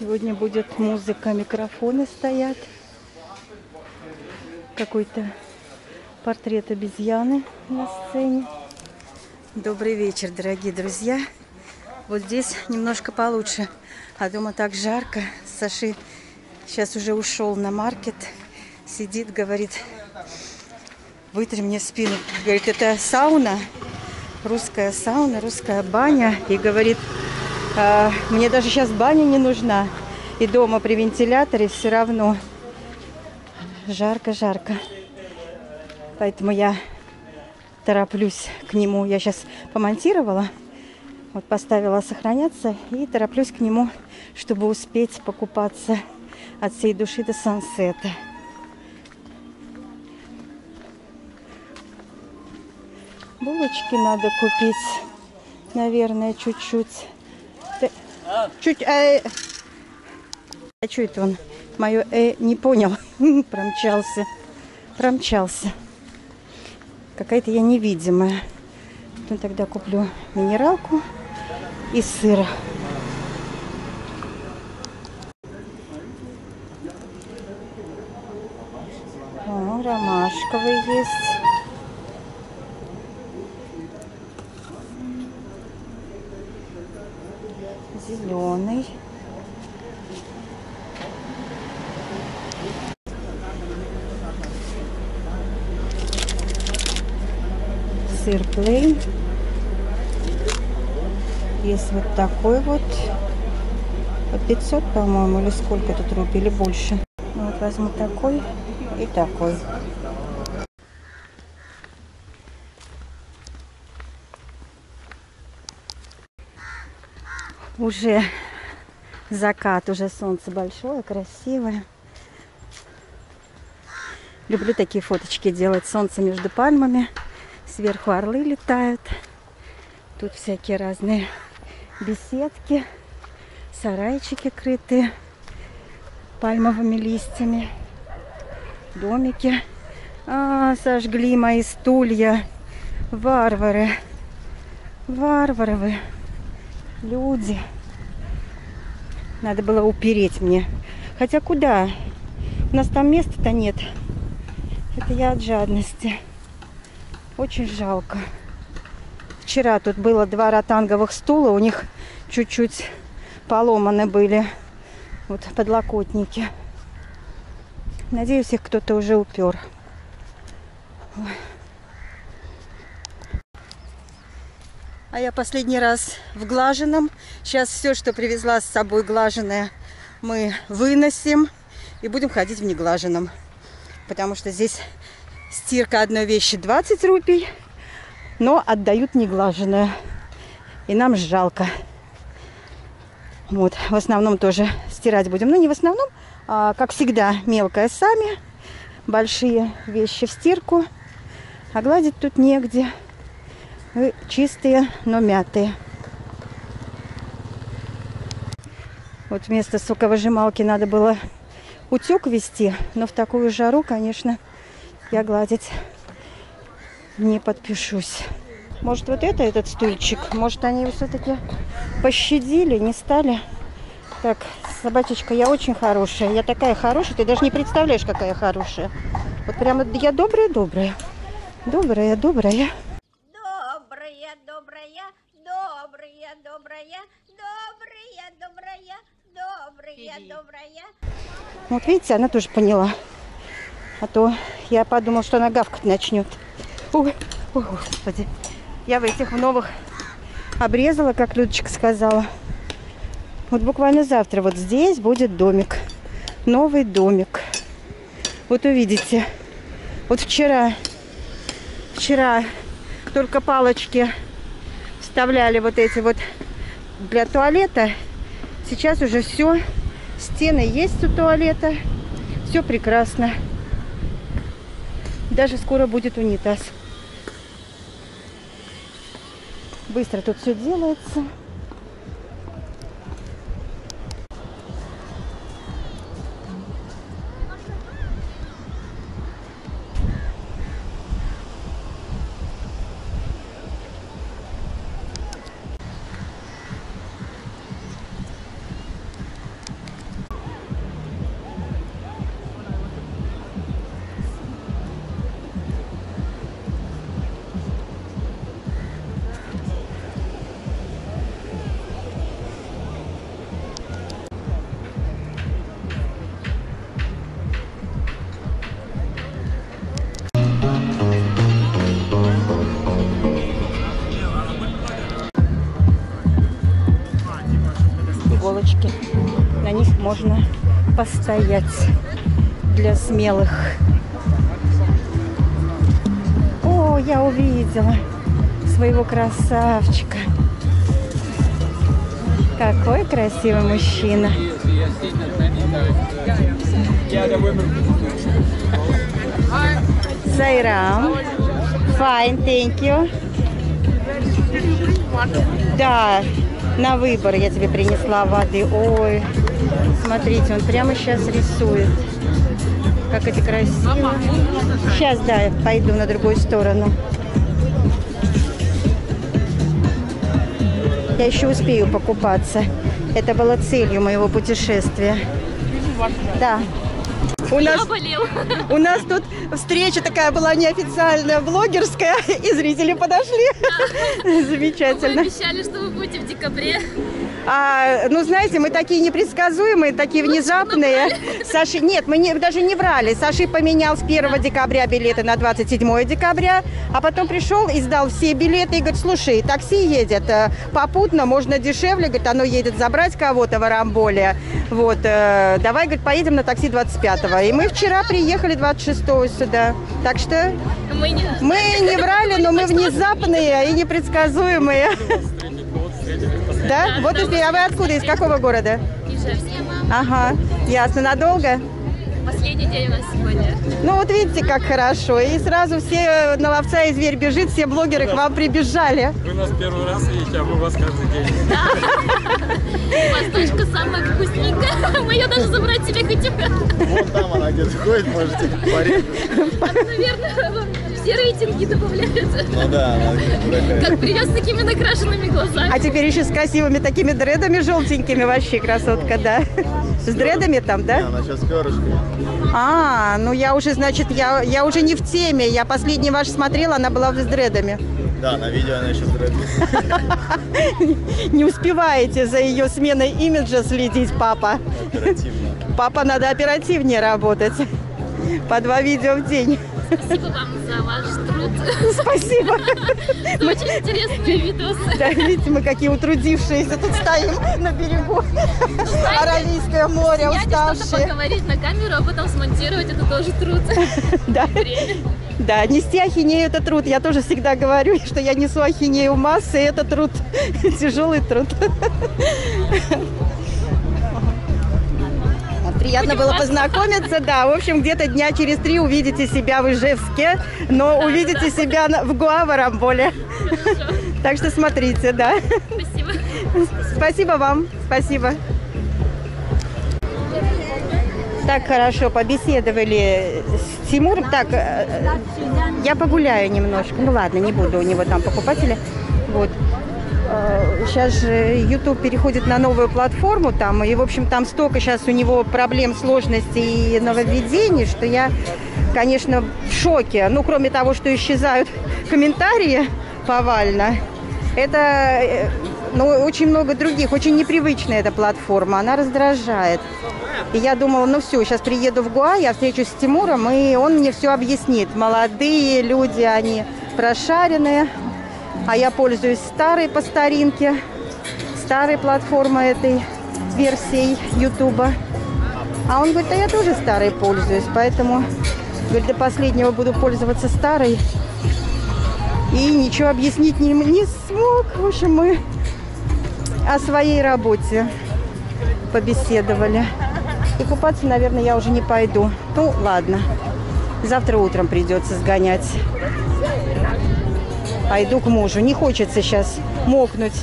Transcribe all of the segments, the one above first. Сегодня будет музыка, микрофоны стоят. Какой-то портрет обезьяны на сцене. Добрый вечер, дорогие друзья. Вот здесь немножко получше, а дома так жарко. Саши сейчас уже ушел на маркет, сидит, говорит, вытри мне спину. Говорит, это сауна, русская сауна, русская баня. И говорит, мне даже сейчас баня не нужна. И дома при вентиляторе все равно жарко-жарко. Поэтому я тороплюсь к нему. Я сейчас помонтировала, вот поставила сохраняться и тороплюсь к нему, чтобы успеть покупаться от всей души до сансета. Булочки надо купить, наверное, чуть-чуть. А что это он? Мое не понял. Промчался. Промчался. Какая-то я невидимая. Ну, тогда куплю минералку и сыра. О, ромашковый есть. Зеленый. Сыр плейн. Есть вот такой вот. По 500, по-моему, или сколько тут рублей, или больше. Вот возьму такой и такой. Уже закат, уже солнце большое, красивое. Люблю такие фоточки делать. Солнце между пальмами. Сверху орлы летают. Тут всякие разные беседки, сарайчики крытые пальмовыми листьями, домики. А, сожгли мои стулья. Варвары. Варвары вы. Люди. Надо было упереть мне. Хотя куда? У нас там места-то нет. Это я от жадности. Очень жалко. Вчера тут было 2 ротанговых стула. У них чуть-чуть поломаны были вот подлокотники. Надеюсь, их кто-то уже упер. Ой. А я последний раз в Глажином. Сейчас все, что привезла с собой глаженное, мы выносим и будем ходить в неглаженном. Потому что здесь стирка одной вещи 20 рупий, но отдают неглаженное. И нам жалко. Вот, в основном тоже стирать будем. Ну, не в основном, а, как всегда, мелкое сами. Большие вещи в стирку. А гладить тут негде. И чистые, но мятые. Вот вместо соковыжималки надо было утюг вести, но в такую жару, конечно, я гладить не подпишусь. Может, вот это этот стульчик? Может, они его все-таки пощадили, не стали? Так, собачечка, я очень хорошая. Я такая хорошая, ты даже не представляешь, какая хорошая. Вот прямо я добрая-добрая. Добрая-добрая. Добрая. Вот видите, она тоже поняла. А то я подумал, что она гавкать начнет. Ой, ой, господи. Я в этих новых обрезала, как Людочка сказала. Вот буквально завтра вот здесь будет домик. Новый домик. Вот увидите. Вот вчера только палочки вставляли вот эти вот для туалета. Сейчас уже все, стены есть у туалета, все прекрасно. Даже скоро будет унитаз. Быстро тут все делается. палочки. На них можно постоять для смелых. О, я увидела своего красавчика. Какой красивый мужчина. Сайрам. Fine, thank you. Да, на выбор я тебе принесла воды. Ой, смотрите, он прямо сейчас рисует. Как это красиво. Сейчас, да, я пойду на другую сторону. Я еще успею покупаться. Это было целью моего путешествия. Да. У нас тут встреча такая была неофициальная, блогерская, и зрители подошли. Да. Замечательно. Вы обещали, что вы будете в декабре. Ну, знаете, мы такие непредсказуемые, такие внезапные. Саши, нет, мы даже не врали. Саши поменял с 1 декабря билеты на 27 декабря, а потом пришел и сдал все билеты и говорит: слушай, такси едет попутно, можно дешевле. Говорит, оно едет забрать кого-то в Арамболе. Вот, давай, говорит, поедем на такси 25-го. И мы вчера приехали 26-го сюда. Так что мы не врали, но мы внезапные и непредсказуемые. Да? Да, вот и а вы откуда? Из какого города? Ижевск. Ага, ясно. Надолго? Последний день у нас сегодня. Ну вот видите, как хорошо. И сразу все на ловца и зверь бежит, все блогеры к вам прибежали. Вы нас первый раз видите, а мы вас каждый день. Восточка самая вкусненькая. Мы ее даже забрать себе хотим. Вот там она где-то ходит, можете парить. Наверное, все рейтинги добавляются. Ну да, она как привез с такими накрашенными глазами. А теперь еще с красивыми такими дредами желтенькими. Вообще красотка, да. С дредами там, да? Да, она сейчас перышками. А, ну я уже, значит, я уже не в теме. Я последний ваш смотрела, она была с дредами. Да, на видео она еще с дредами. Не успеваете за ее сменой имиджа следить, папа. Оперативно. Папа, надо оперативнее работать. По 2 видео в день. Спасибо вам за ваш труд. Спасибо. Очень интересные видосы. Да, видите, мы какие утрудившиеся тут стоим на берегу. Аравийское море, уставшие. Что-то поговорить на камеру, а потом смонтировать, это тоже труд. Да. Да, нести ахинею – это труд. Я тоже всегда говорю, что я несу ахинею массы, и это труд. Тяжелый труд. Приятно было познакомиться, да. В общем, где-то дня через 3 увидите себя в Ижевске, но да, увидите себя в Гоа, в Арамболе. Так что смотрите, да. Спасибо. Спасибо вам. Спасибо. Так хорошо побеседовали с Тимуром. Так, я погуляю немножко. Ну ладно, не буду у него там покупателя. Вот. Сейчас же YouTube переходит на новую платформу там, и, в общем, там столько сейчас у него проблем, сложностей и нововведений, что я, конечно, в шоке. Ну, кроме того, что исчезают комментарии повально, это, ну, очень много других, очень непривычная эта платформа, она раздражает. И я думала, ну все, сейчас приеду в Гоа, я встречусь с Тимуром, и он мне все объяснит. Молодые люди, они прошаренные. А я пользуюсь старой по старинке, старой платформой этой версией Ютуба. А он говорит, да я тоже старой пользуюсь, поэтому, говорит, до последнего буду пользоваться старой. И ничего объяснить не смог. В общем, мы о своей работе побеседовали. И купаться, наверное, я уже не пойду. Ну, ладно. Завтра утром придется сгонять. Пойду к мужу. Не хочется сейчас мокнуть.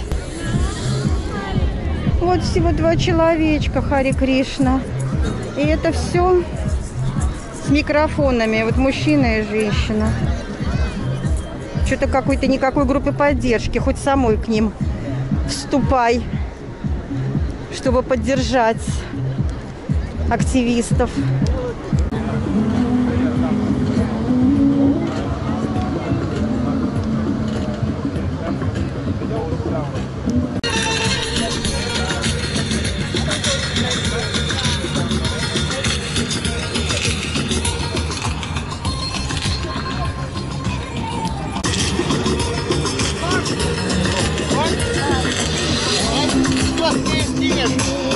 Вот всего 2 человечка, Хари Кришна. И это все с микрофонами. Вот мужчина и женщина. Что-то какой-то никакой группы поддержки. Хоть самой к ним вступай, чтобы поддержать активистов. Yes.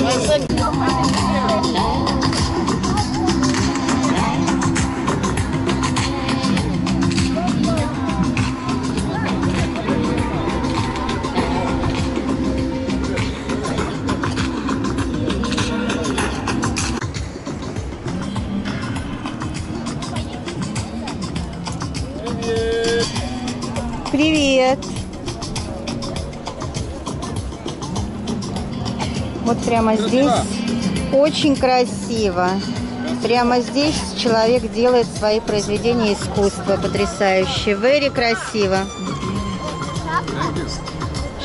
Привет! Вот прямо здесь очень красиво. Прямо здесь человек делает свои произведения искусства потрясающие. Very красиво.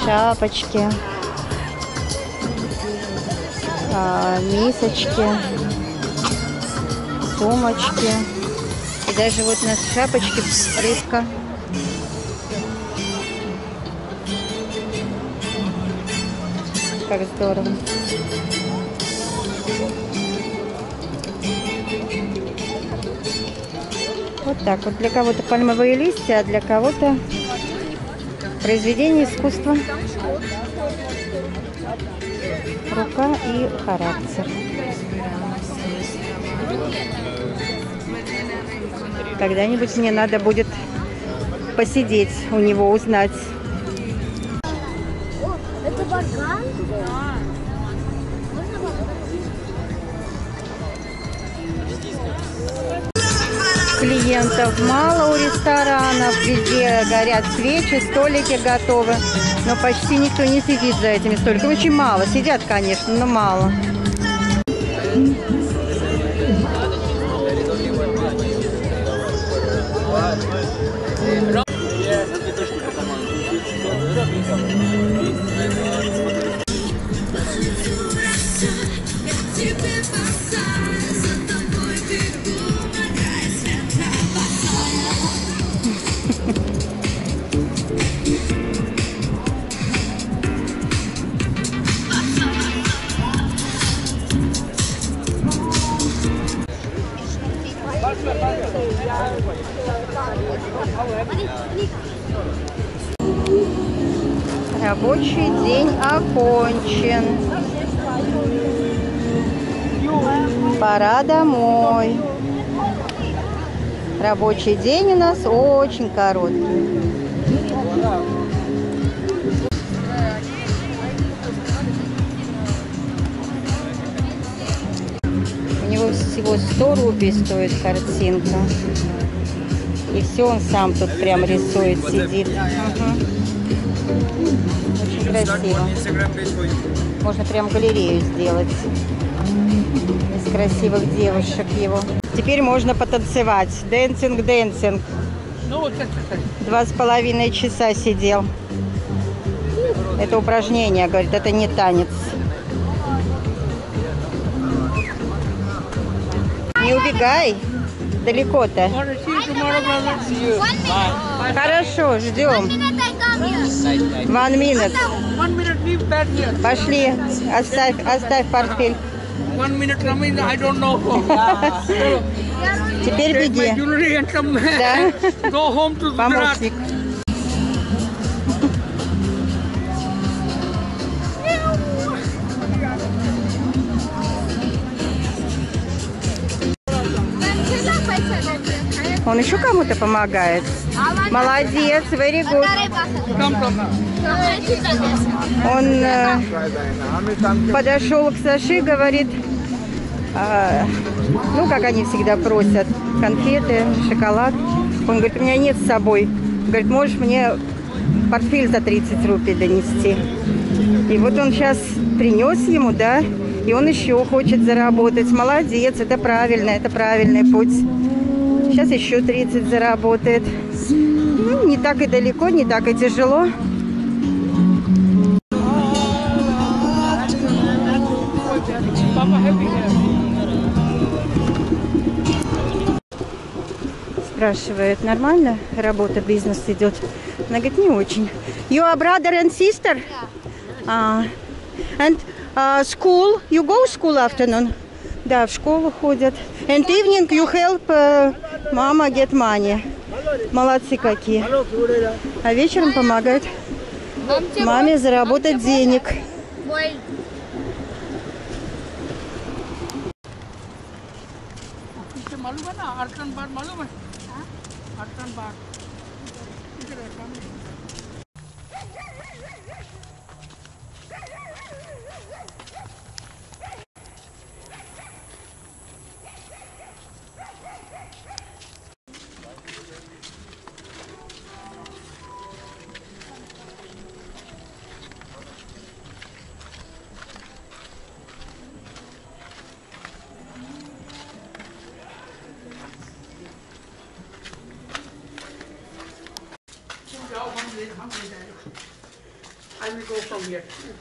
Шапочки, мисочки, сумочки. И даже вот у нас шапочки рыбка. Как здорово. Вот так вот. Для кого-то пальмовые листья, а для кого-то произведение искусства. Рука и характер. Когда-нибудь мне надо будет посидеть у него, узнать. Клиентов мало у ресторанов, везде горят свечи, столики готовы, но почти никто не сидит за этими столиками. Очень мало, сидят, конечно, но мало. Рабочий день окончен. Пора домой. Рабочий день у нас очень короткий. У него всего 100 рупий стоит картинка. И все он сам тут прям рисует, сидит. Очень красиво. Можно прям галерею сделать из красивых девушек его. Теперь можно потанцевать. Дэнсинг, дэнсинг. 2,5 часа сидел. Это упражнение, говорит, это не танец. Не убегай. Далеко-то. Хорошо, ждем. 1 минут. Пошли, оставь портфель. Теперь беги. Да? Помощник. Он еще кому-то помогает. Молодец, very good. Он подошел к Саше, говорит, ну, как они всегда просят, конфеты, шоколад. Он говорит, у меня нет с собой. Говорит, можешь мне портфель за 30 рупий донести? И вот он сейчас принес ему, да, и он еще хочет заработать. Молодец, это правильно, это правильный путь. Сейчас еще 30 заработает. Ну, не так и далеко, не так и тяжело. Спрашивает, нормально работа, бизнес идет? Она говорит, не очень. You are brother and sister? And school? You go school afternoon? Да, в школу ходят. And evening you help mama get money. Молодцы какие. А вечером помогают маме заработать денег.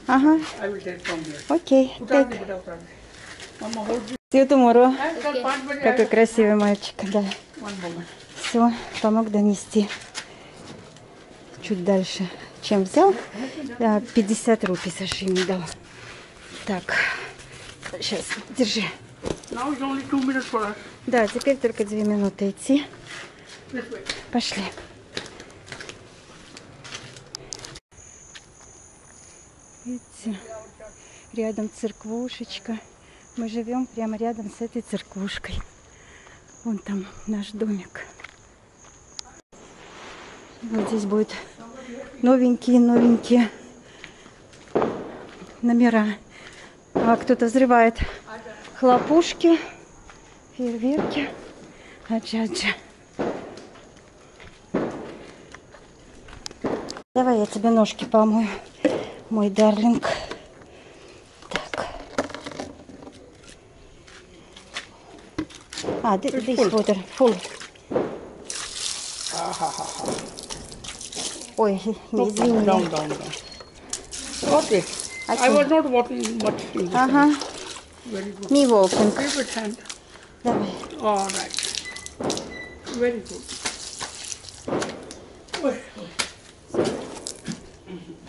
Ага. Окей. Все, Тимуру. Какой красивый мальчик, да. Все, помог донести. Чуть дальше, чем взял. Да, 50 рупий сашими дал. Так, сейчас, держи. Да, теперь только 2 минуты идти. Пошли. Видите, рядом церквушечка. Мы живем прямо рядом с этой церквушкой. Вон там наш домик. Вот здесь будут новенькие номера. А кто-то взрывает хлопушки, фейерверки. Аджаджа. Давай я тебе ножки помою. Мой дарлинг. Так. А, this water. Full. Ой, не извини. Okay. I was not walking much. Ага. Не walking. Давай. All right. Very good. Ой.